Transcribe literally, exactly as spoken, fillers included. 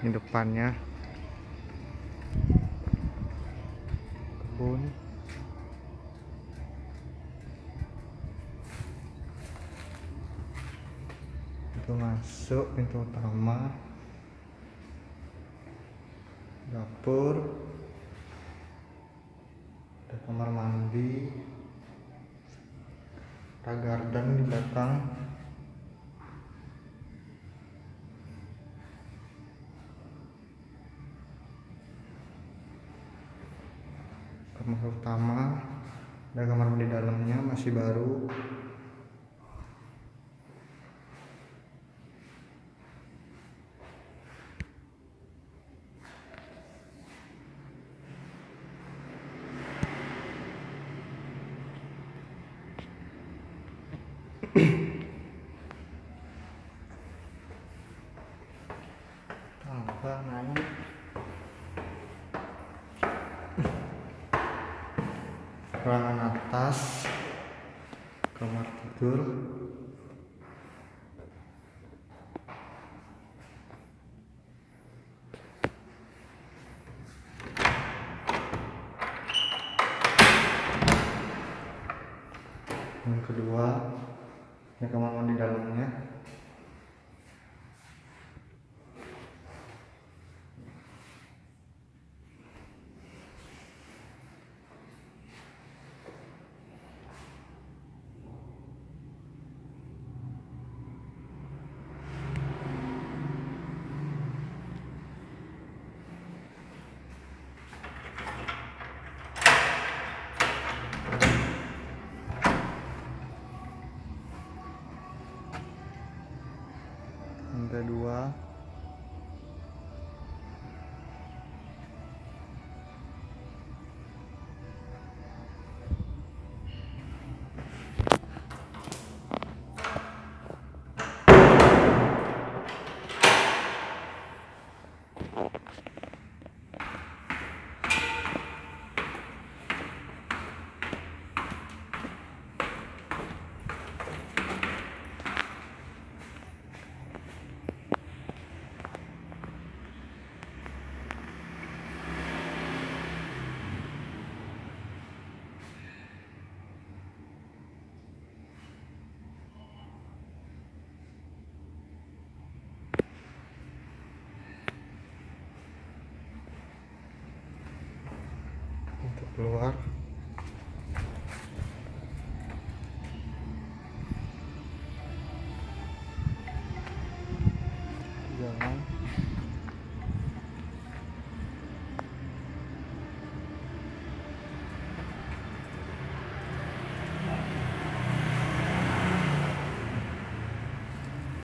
Ini depannya kebun. Pintu masuk, pintu utama, dapur, ada kamar mandi, ada garden di belakang. Kamar utama, ada kamar mandi dalamnya, masih baru. Tangan ruangan atas, kamar tidur, yang kedua ini kamar mandi dalamnya. Kedua keluar, jangan.